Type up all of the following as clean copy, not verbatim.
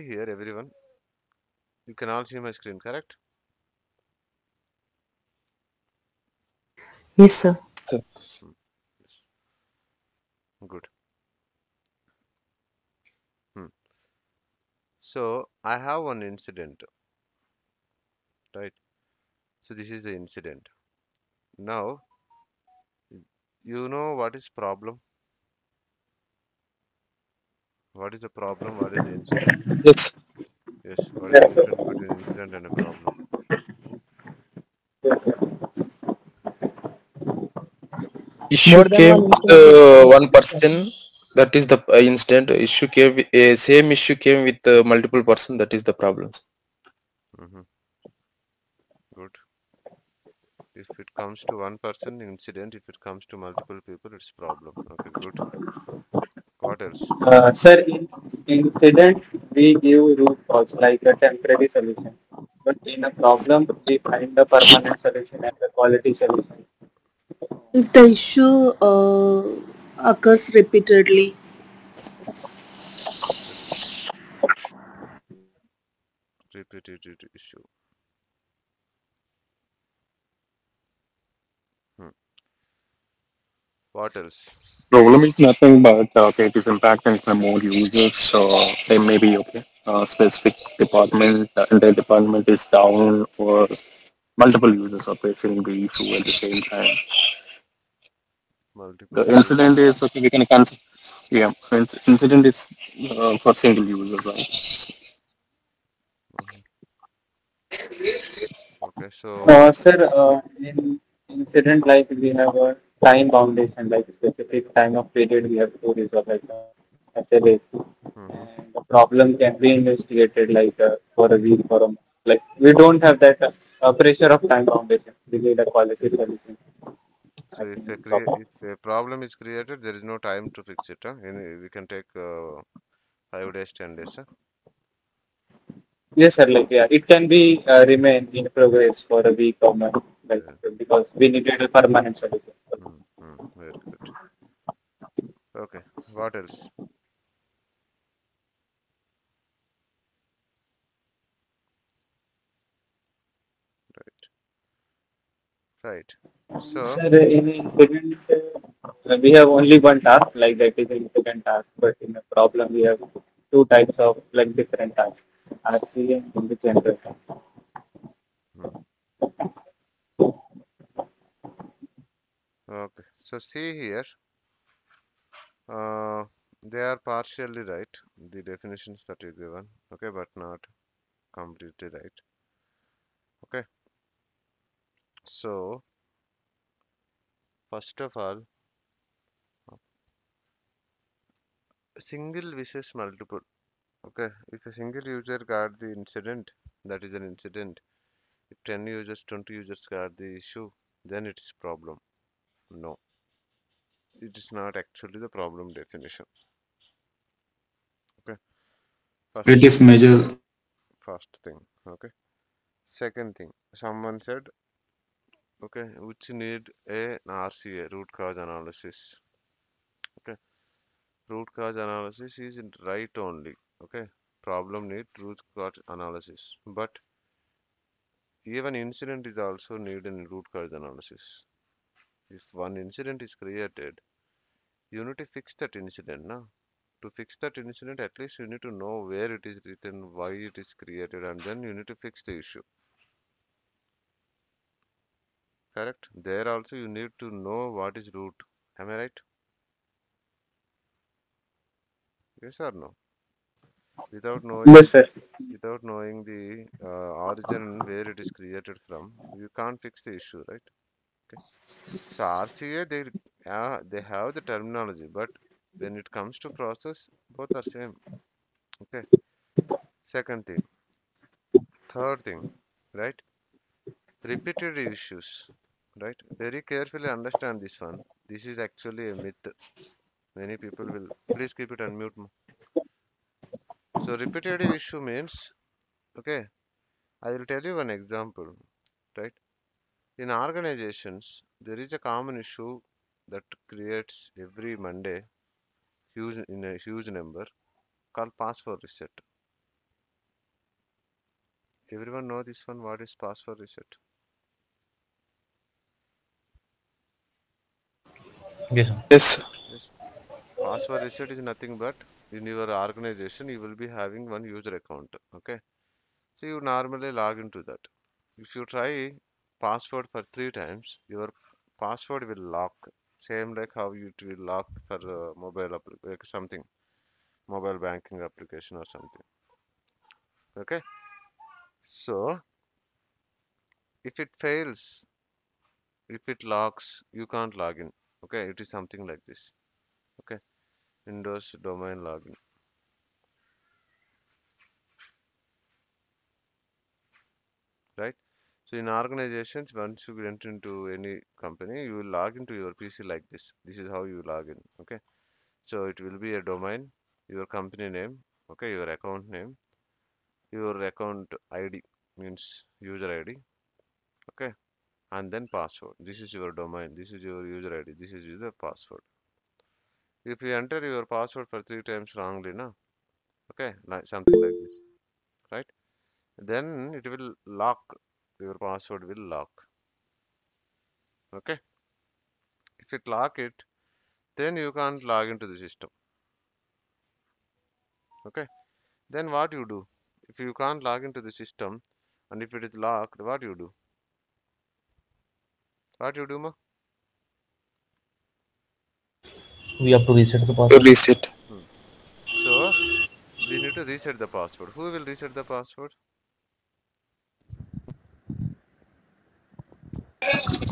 already here, everyone. You can all see my screen, correct? Yes, sir. Good. So I have one incident, right? So this is the incident. Now, you know what is problem? What is the problem? What is the incident? Yes. Yes. What is the difference between an incident and a problem? Issue came with one person. That is the incident. Issue came with, same issue came with multiple person. That is the problems. Mm-hmm. Good. If it comes to one person, incident. If it comes to multiple people, it's problem. Okay, good. What else? Sir, in incident, we give root cause like a temporary solution. But in a problem, we find the permanent solution and the quality solution. If the issue occurs repeatedly. Repeated issue. What else? Problem is nothing but okay, it is impacting some more users, so they may be okay. Specific department, the entire department is down, or multiple users are facing the issue at the same time. Multiple. The incident is okay. We can cancel. Yeah, incident is for single users. Okay, so. Sir, in incident like we have a time boundation, like specific time of period we have to resolve, like SLA. And the problem can be investigated like for a week, for a month. Like we don't have that pressure of time boundation. We need a quality solution. So if a problem is created, there is no time to fix it. Huh? We can take 5 days, 10 days. Huh? Yes, sir. Like yeah, it can be remain in progress for a week or month, like yeah. Because we needed a permanent solution. Very good. Okay. What else? Right. So, sir, in incident, we have only one task, like that is an incident task, but in a problem, we have two types of like different tasks, RCA and the general task. Okay, so see here, they are partially right, the definitions that you given, okay, but not completely right. Okay. So, first of all, single wishes multiple. Okay, if a single user got the incident, that is an incident. If 10 users, 20 users got the issue, then it's problem. No, it is not actually the problem definition. Okay, first, it is major. First thing. Okay, second thing. Someone said, okay, which need an RCA, root cause analysis. Okay, root cause analysis is right only. Okay, problem need root cause analysis, but even incident is also need a root cause analysis. If one incident is created, you need to fix that incident. Now, to fix that incident, at least you need to know where it is written, why it is created, and then you need to fix the issue. Correct. There also you need to know what is root. Am I right? Yes or no? Without knowing, yes, sir. Without knowing the origin where it is created from, you can't fix the issue, right? Okay. So RCA, they have the terminology, but when it comes to process, both are same. Okay. Second thing. Third thing, right? Repeated issues, right? Very carefully understand this one. This is actually a myth. Many people will, please keep it on mute. So repeated issue means, okay, I will tell you one example, right? In organizations, there is a common issue that creates every Monday, huge in a huge number, called password reset. Everyone know this one, what is password reset? Yes. Yes. Password reset is nothing but in your organization you will be having one user account. Okay. So you normally log into that. If you try password for 3 times, your password will lock. Same like how it will lock for mobile like something, mobile banking application or something. Okay. So if it fails, if it locks, you can't log in. Okay, it is something like this. Okay, Windows domain login. Right. So in organizations, once you enter into any company, you will log into your PC like this. This is how you log in. Okay. So it will be a domain, your company name, okay, your account name, your account ID means user ID. Okay. And then password. This is your domain. This is your user ID. This is your password. If you enter your password for 3 times wrongly, na, okay, like something like this, right? Then it will lock. Your password will lock. Okay. If it lock it, then you can't log into the system. Okay. Then what you do? If you can't log into the system, and if it is locked, what you do? What you do, ma? We have to reset the password. Reset. So we need to reset the password. Who will reset the password?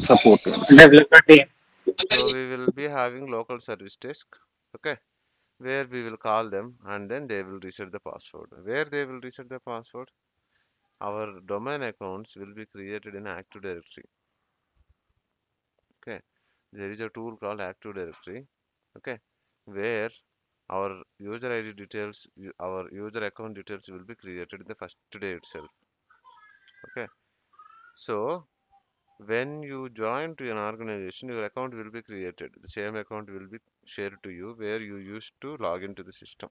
Support developer team. So we will be having local service desk, okay, where we will call them and then they will reset the password. Where they will reset the password? Our domain accounts will be created in Active Directory. Okay, there is a tool called Active Directory, okay, where our user ID details, our user account details will be created in the first today itself. Okay, so when you join to an organization, your account will be created. The same account will be shared to you where you used to log into the system.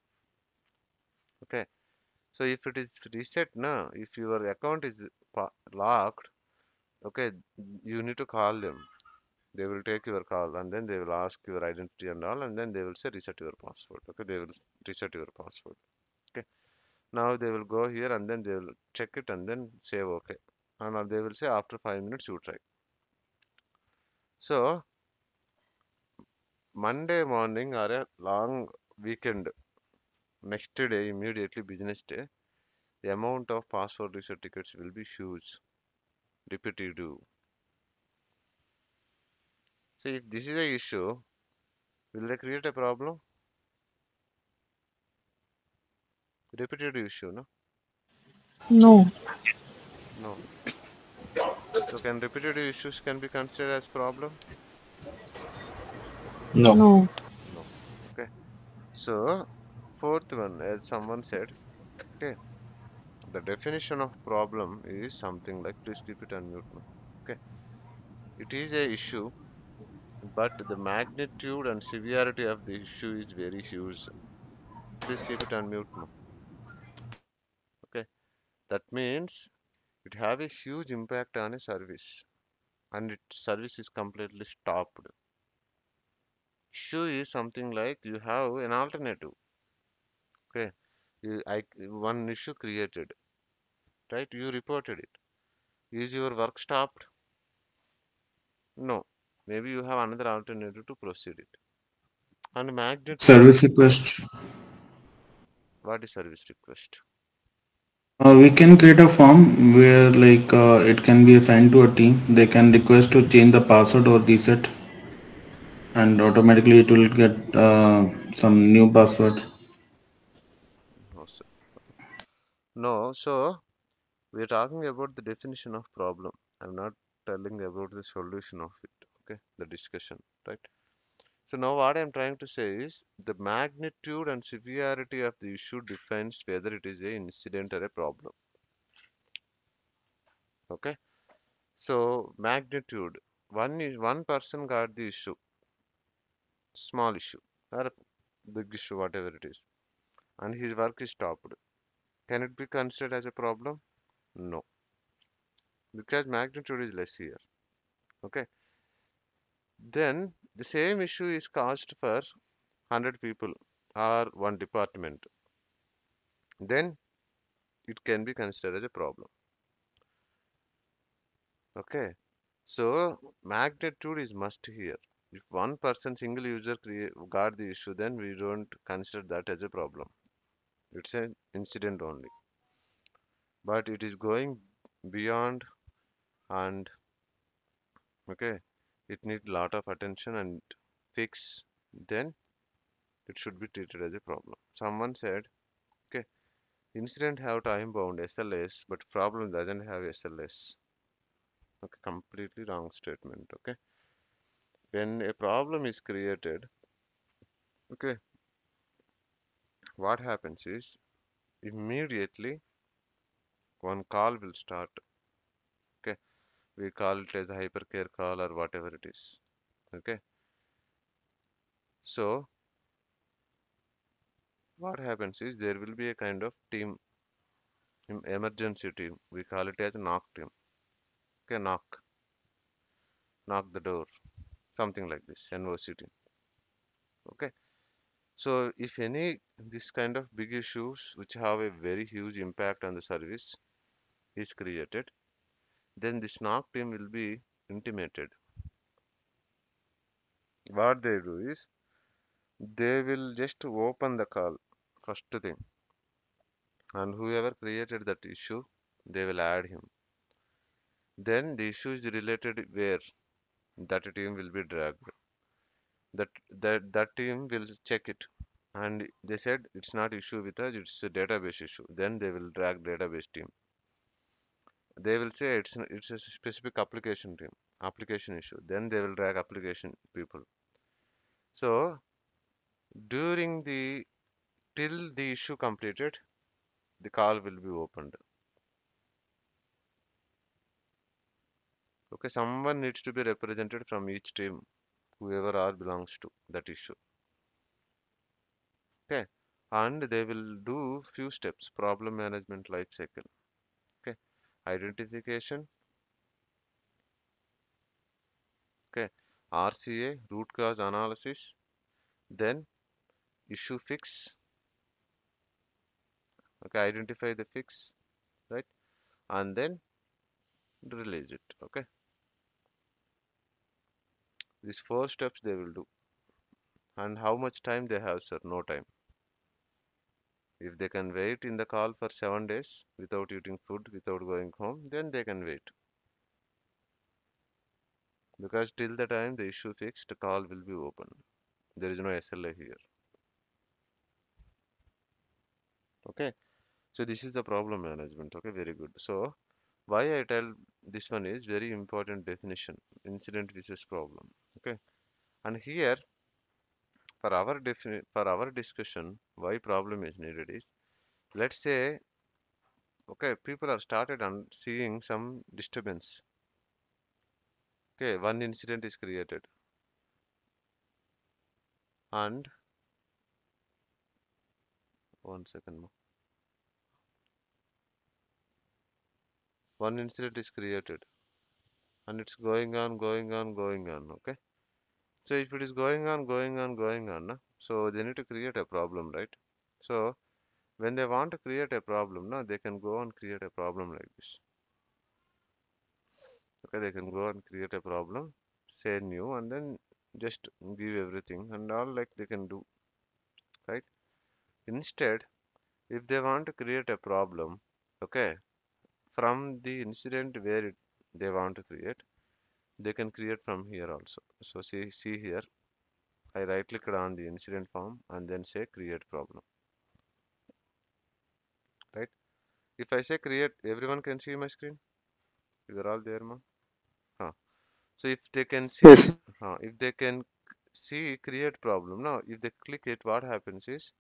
Okay, so if it is reset now, if your account is locked, okay, you need to call them. They will take your call and then they will ask your identity and all, and then they will say reset your password. Okay, they will reset your password. Okay, now they will go here and then they will check it and then save okay. And they will say after 5 minutes you try. So Monday morning or a long weekend, next day immediately business day, the amount of password reset tickets will be huge. Repetitive. So if this is the issue, will they create a problem? Repetitive issue, no? No. No. So can repetitive issues can be considered as problem? No. No. No. Okay. So fourth one, as someone said, okay, the definition of problem is something like, please keep it on mute. Okay. It is a issue, but the magnitude and severity of the issue is very huge. Please keep it on mute. Okay. That means it have a huge impact on a service and its service is completely stopped. Issue is something like you have an alternative. Okay, one issue created, right? You reported it. Is your work stopped? No. Maybe you have another alternative to proceed it. And magnitude. Service request. What is service request? We can create a form where like it can be assigned to a team. They can request to change the password or reset, and automatically it will get some new password. No, so we are talking about the definition of problem. I'm not telling about the solution of it. Okay, the discussion, right? So now what I'm trying to say is the magnitude and severity of the issue defines whether it is an incident or a problem. Okay. So magnitude, one person got the issue, small issue or big issue, whatever it is, and his work is stopped. Can it be considered as a problem? No, because magnitude is less here. Okay, then the same issue is caused for 100 people or one department, then it can be considered as a problem. Okay, so magnitude is must here. If one person, single user got the issue, then we don't consider that as a problem. It's an incident only. But it is going beyond, and okay, it needs lot of attention and fix, then it should be treated as a problem. Someone said, okay, incident have time bound SLAs, but problem doesn't have SLAs. Okay, completely wrong statement. Okay, when a problem is created, okay, what happens is immediately one call will start. Okay, we call it as a hypercare call or whatever it is. Okay, so what happens is there will be a kind of team, emergency team. We call it as a NOC team. Okay, knock the door, something like this, NOC team. Okay, so if any this kind of big issues which have a very huge impact on the service is created, then this NOC team will be intimated. What they do is they will just open the call first thing, and whoever created that issue, they will add him. Then the issue is related where that team will be dragged. That team will check it, and they said it's not issue with us, it's a database issue. Then they will drag database team. They will say it's a specific application team, application issue. Then they will drag application people. So during the till the issue completed, the call will be opened. Okay, someone needs to be represented from each team, whoever R belongs to that issue. Okay, and they will do few steps, problem management life cycle. Okay, identification. Okay, RCA, root cause analysis, then issue fix. Okay, identify the fix, right, and then release it. Okay. These four steps they will do. And how much time they have, sir? No time. If they can wait in the call for 7 days without eating food, without going home, then they can wait. Because till the time the issue fixed, the call will be open. There is no SLA here. Okay. So this is the problem management. Okay, very good. So why I tell this one is very important definition, incident versus problem. Okay, and here for our discussion, why problem is needed is, let's say, okay, people are started and seeing some disturbance. Okay, one incident is created, and one incident is created, and it's going on. Okay, so if it is going on, so they need to create a problem, right? So when they want to create a problem, now they can go and create a problem like this. Okay, they can go and create a problem, say new, and then just give everything and all, like they can do, right? Instead, if they want to create a problem, okay, from the incident where they want to create, they can create from here also. So see here, I right clicked on the incident form and then say create problem. Right? If I say create, everyone can see my screen. You are all there, ma? Huh. So if they can see, yes. If they can see create problem, now if they click it, what happens is,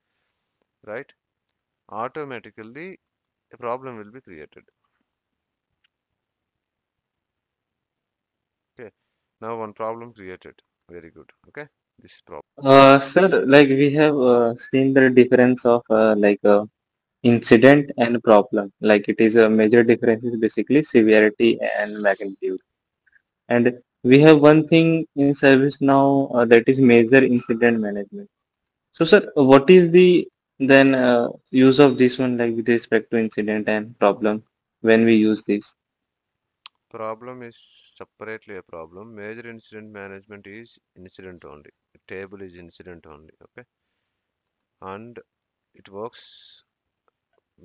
right, automatically a problem will be created. Now one problem created. Very good. Okay, this is problem. Sir, like we have seen the difference of like Incident and problem, like it is a major difference is basically severity and magnitude. And we have one thing in service now that is major incident management. So sir, what is the then use of this one, like with respect to incident and problem? When we use this, problem is separately a problem. Major incident management is incident only. The table is incident only, okay, and it works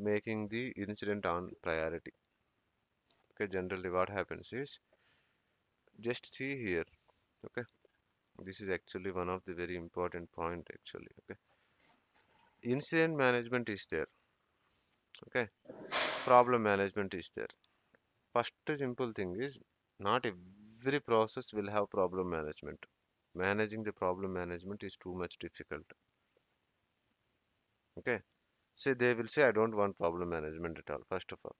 making the incident on priority. Okay, generally what happens is, just see here, okay, this is actually one of the very important point actually. Okay, incident management is there, okay, problem management is there. First simple thing is, not every process will have problem management. Managing the problem management is too much difficult, okay. Say they will say, I don't want problem management at all. First of all,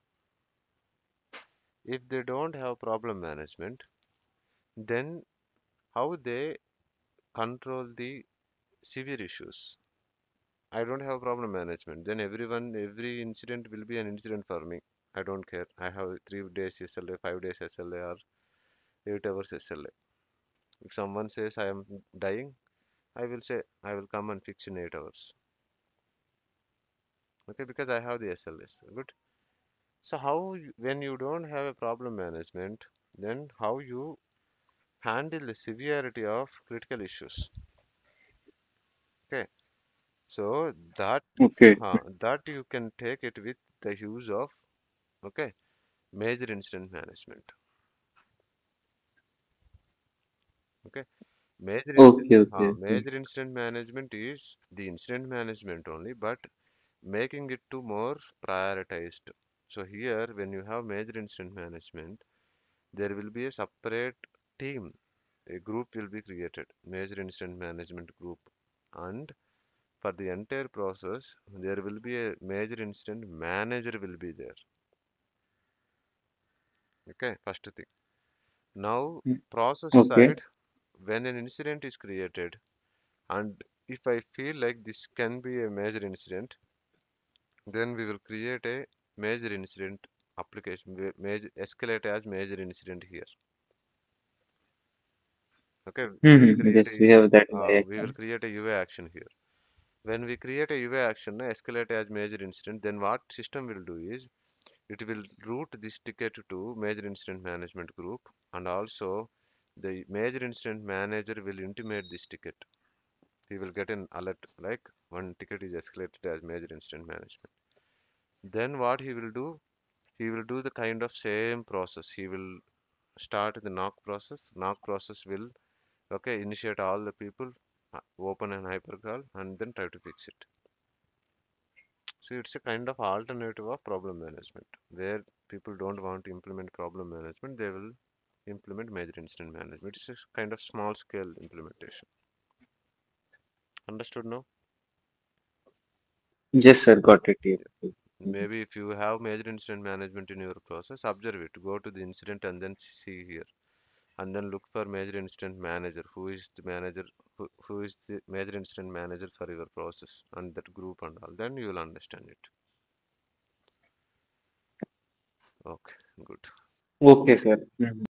if they don't have problem management, then how they control the severe issues? I don't have problem management, then every incident will be an incident for me. I don't care. I have 3 days SLA, 5 days SLA, or 8 hours SLA. If someone says I am dying, I will say I will come and fix in 8 hours. Okay, because I have the SLS. Good. So how, when you don't have a problem management, then how you handle the severity of critical issues? Okay. So that, okay, that you can take it with the use of, okay, major incident management. Okay. Major incident management is the incident management only, but making it to more prioritized. So here when you have major incident management, there will be a separate team, a group will be created, major incident management group, and for the entire process there will be a major incident manager will be there. Okay, first thing. Now process side, when an incident is created, and if I feel like this can be a major incident, then we will create a major incident application, major escalate as major incident here. Okay, yes, we have that. We will create a UA action here. When we create a UA action, escalate as major incident, then what system will do is, it will route this ticket to major incident management group, and also the major incident manager will intimate this ticket. He will get an alert like one ticket is escalated as major incident management. Then what he will do, he will do the kind of same process. He will start the NOC process. NOC process will, okay, initiate all the people, open an hypercall, and then try to fix it. So it's a kind of alternative of problem management, where people don't want to implement problem management, they will implement major incident management. It's a kind of small scale implementation. Understood now? Yes sir, got it here. Maybe if you have major incident management in your process, observe it, go to the incident and then see here, and then look for major incident manager. Who is the manager, who is the major incident manager for your process, and that group and all, then you will understand it. Okay, good. Okay sir.